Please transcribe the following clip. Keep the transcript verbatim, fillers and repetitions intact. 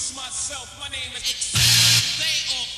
introduce myself. My name is Excel. They are